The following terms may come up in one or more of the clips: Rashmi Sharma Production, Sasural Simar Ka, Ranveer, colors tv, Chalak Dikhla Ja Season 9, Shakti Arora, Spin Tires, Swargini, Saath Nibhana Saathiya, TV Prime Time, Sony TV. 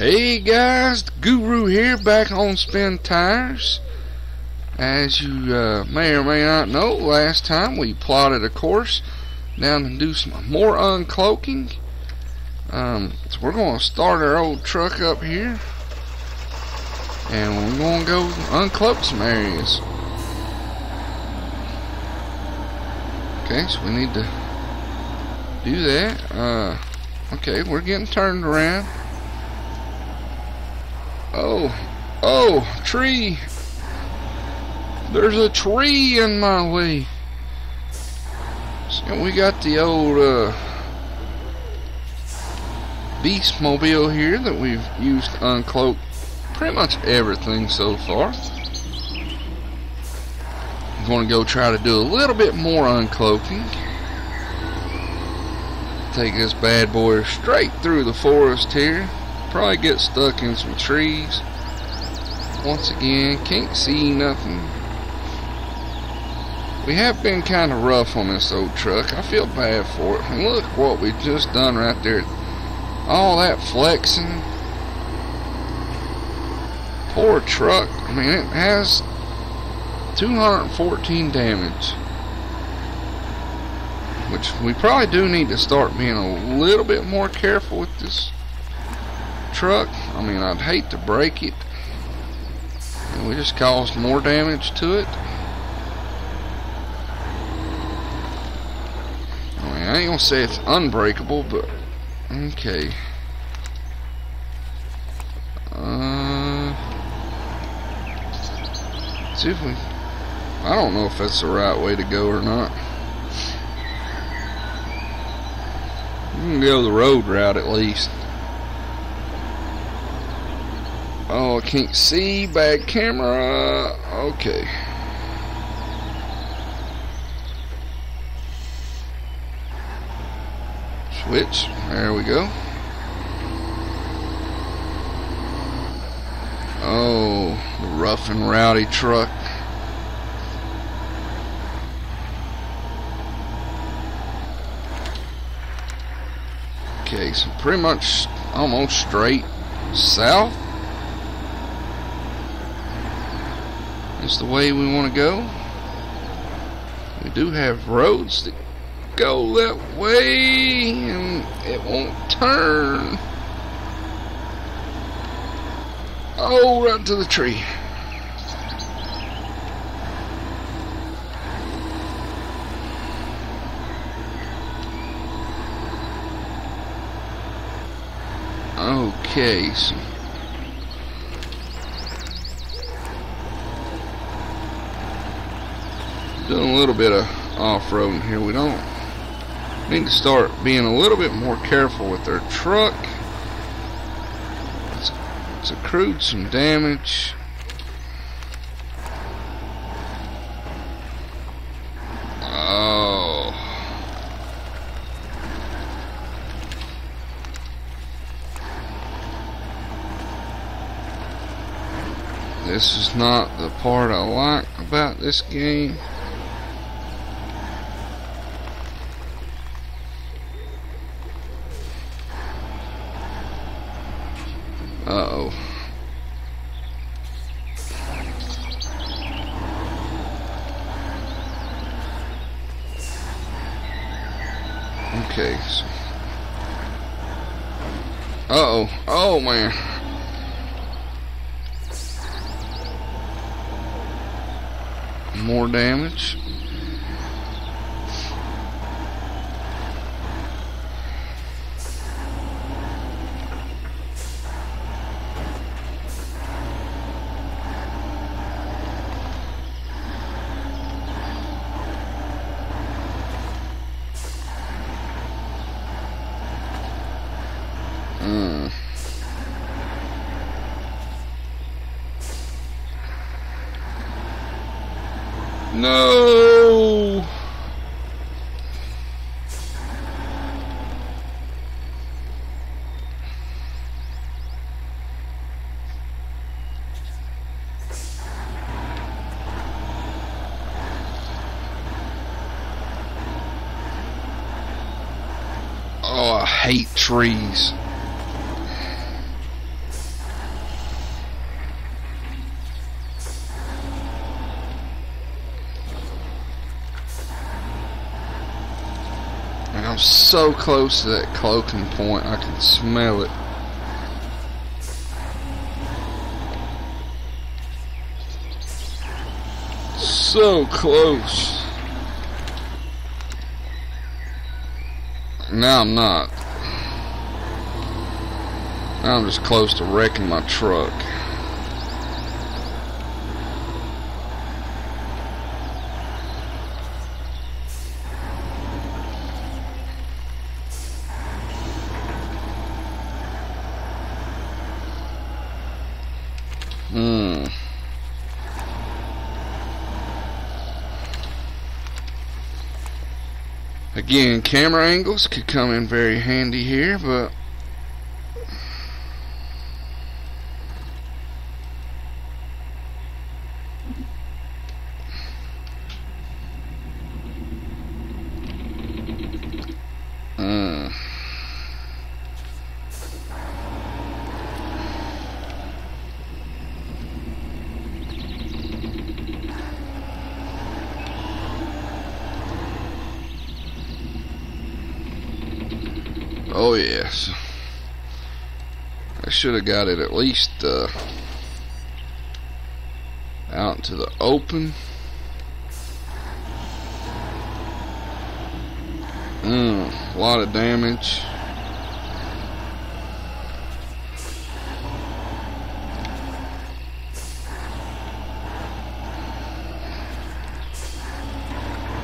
Hey guys, Guru here, back on Spin Tires. As you may or may not know, last time we plotted a course down to do some more uncloaking. So we're going to start our old truck up here, and we're going to go uncloak some areas. Okay, so we need to do that. Okay, we're getting turned around. Oh, tree. There's a tree in my way. So we got the old beast mobile here that we've used to uncloak pretty much everything so far. I'm going to go try to do a little bit more uncloaking. Take this bad boy straight through the forest here. Probably get stuck in some trees. Once again, can't see nothing. We have been kind of rough on this old truck. I feel bad for it. And look what we just done right there. All that flexing. Poor truck. I mean, it has 214 damage. Which we probably do need to start being a little bit more careful with this truck. I mean, I'd hate to break it. And we just caused more damage to it. I mean, I ain't gonna say it's unbreakable, but okay. See if we. I don't know if that's the right way to go or not. We can go the road route at least. Oh, I can't see. Bad camera. Okay. Switch. There we go. Oh, the rough and rowdy truck. Okay, so pretty much almost straight south. That's the way we want to go. We do have roads that go that way, and it won't turn. Oh, right to the tree. Okay, so doing a little bit of off-roading here. We don't need to start being a little bit more careful with our truck. It's accrued some damage. Oh, this is not the part I like about this game. Uh-oh. Okay. So. Uh-oh. Oh, man. More damage. No. Oh, I hate trees. I'm so close to that cloaking point, I can smell it. So close. Now I'm not. Now I'm just close to wrecking my truck. Again, camera angles could come in very handy here, but oh yes, I should have got it at least out into the open. A lot of damage.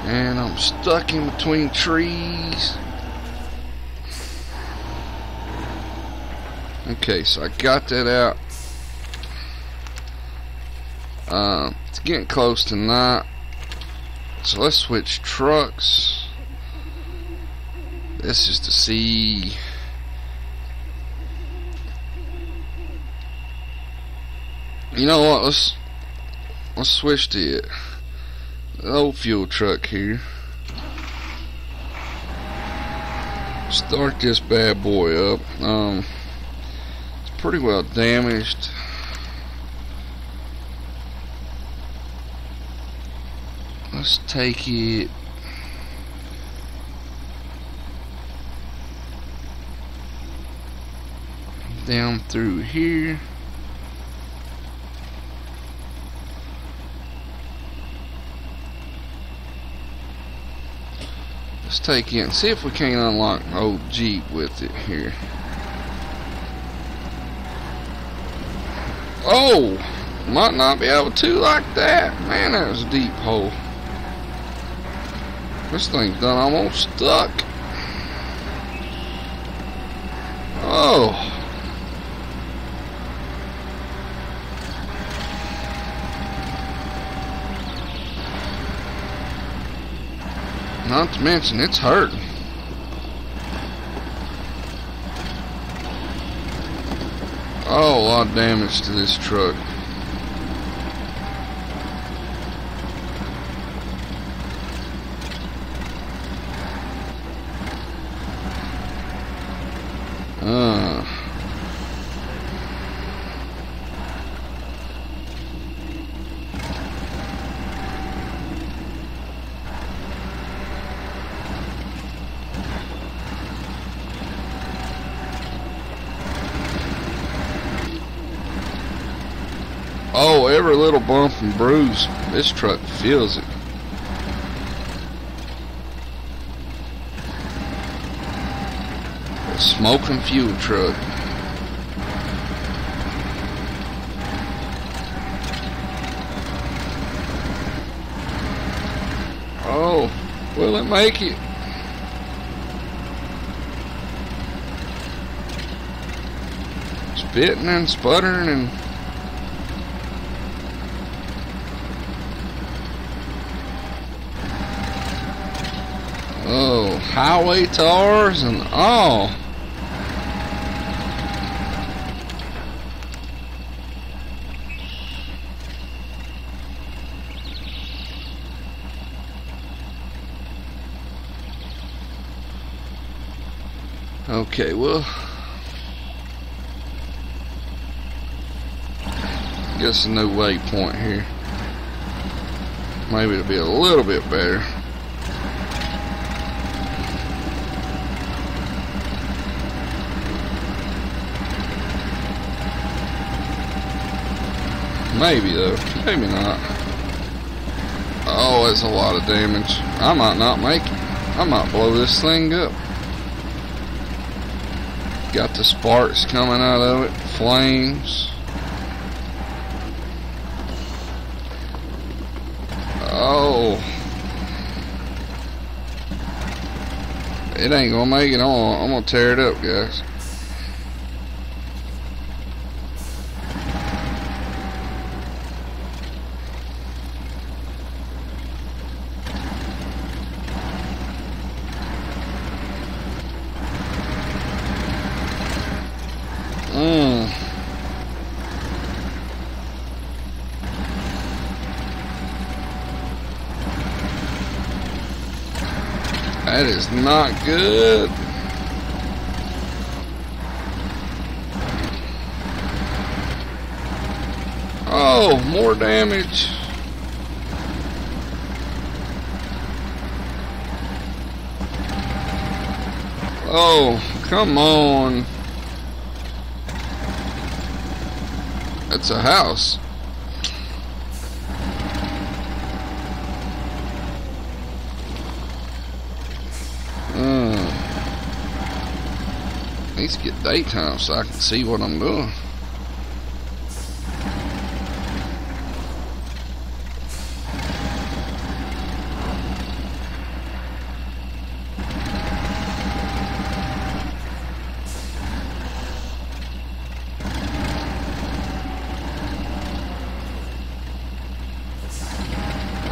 And I'm stuck in between trees. Okay, so I got that out. It's getting close to night, so let's switch trucks. This is to see what, let's switch to the old fuel truck here. Start this bad boy up. Pretty well damaged. Let's take it. Down through here. Let's take it and see if we can't unlock an old Jeep with it here. Oh, might not be able to like that. Man, that was a deep hole. This thing's done almost stuck. Oh. Not to mention, it's hurting. Oh, a lot of damage to this truck. Oh, every little bump and bruise, this truck feels it. A smoking fuel truck. Oh, will it make it? Spitting and sputtering and highway tires and all. Okay, well, I guess a new waypoint here. Maybe it'll be a little bit better. Maybe though, maybe not. Oh, it's a lot of damage. I might not make it. I might blow this thing up. Got the sparks coming out of it, flames. Oh, it ain't gonna make it on. I'm gonna tear it up, guys. That is not good. Oh, more damage. Oh, come on. That's a house. At least get daytime so I can see what I'm doing.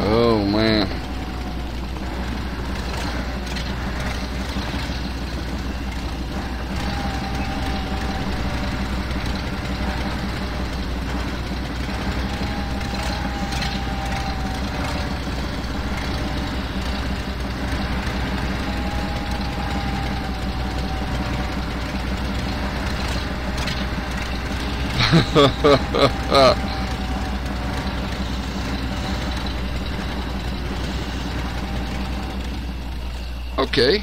Oh man. Okay.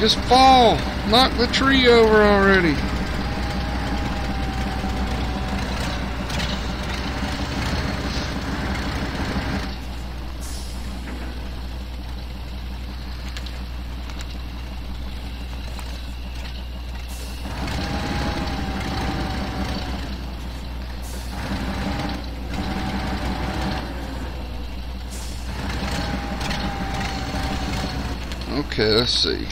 Just fall. Knock the tree over already. Okay, let's see.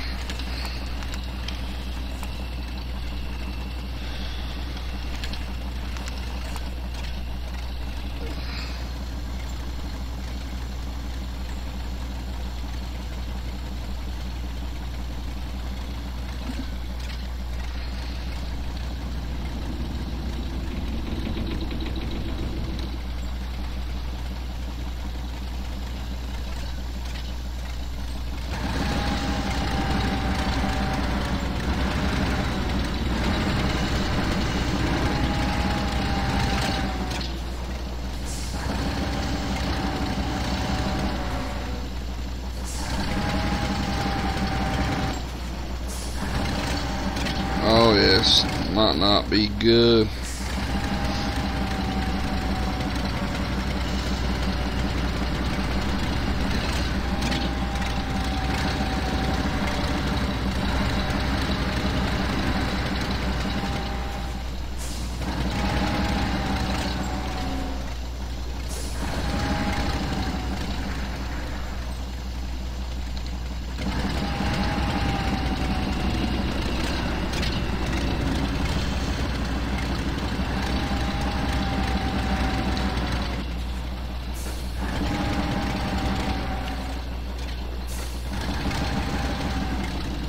This might not be good.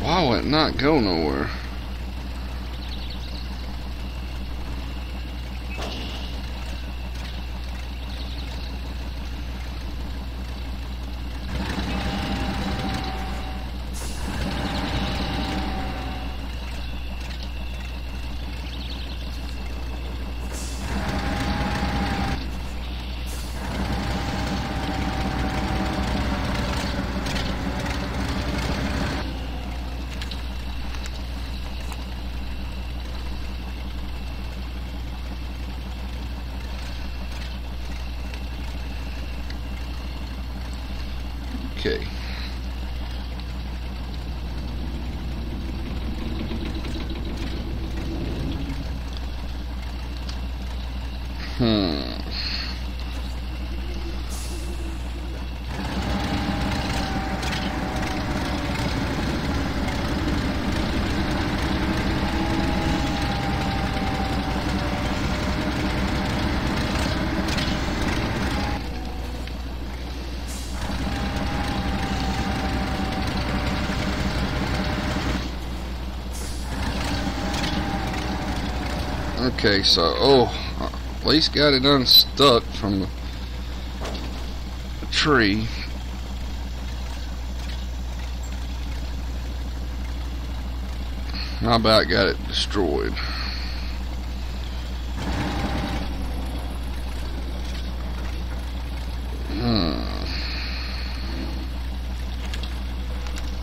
Why will it not go nowhere? Okay. Okay, so, at least got it unstuck from the tree. How about got it destroyed?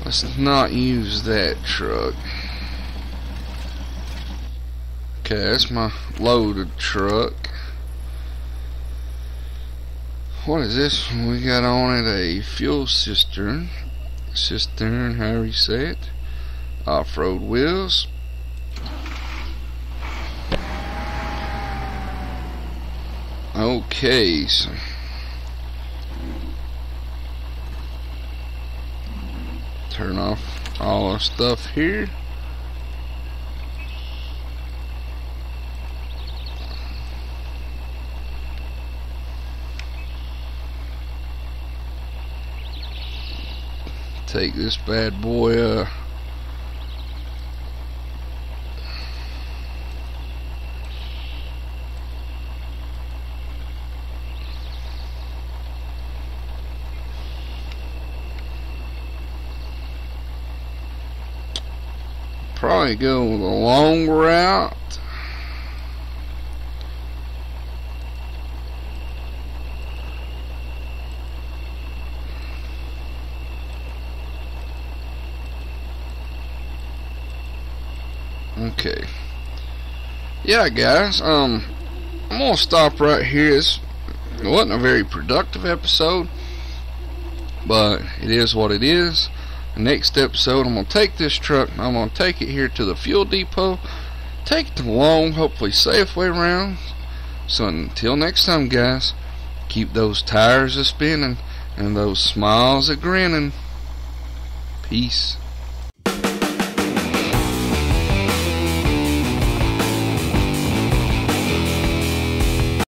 Let's not use that truck. Okay, that's my loaded truck. What is this? We got on it a fuel cistern. Cistern, however you say it. Off-road wheels. Okay, so... turn off all our stuff here. Take this bad boy probably go the long route. Okay. Yeah, guys. I'm gonna stop right here. This wasn't a very productive episode, but it is what it is. The next episode, I'm gonna take this truck. I'm gonna take it here to the fuel depot. Take it the long, hopefully safe way around. So until next time, guys. Keep those tires a spinning and those smiles a grinning. Peace.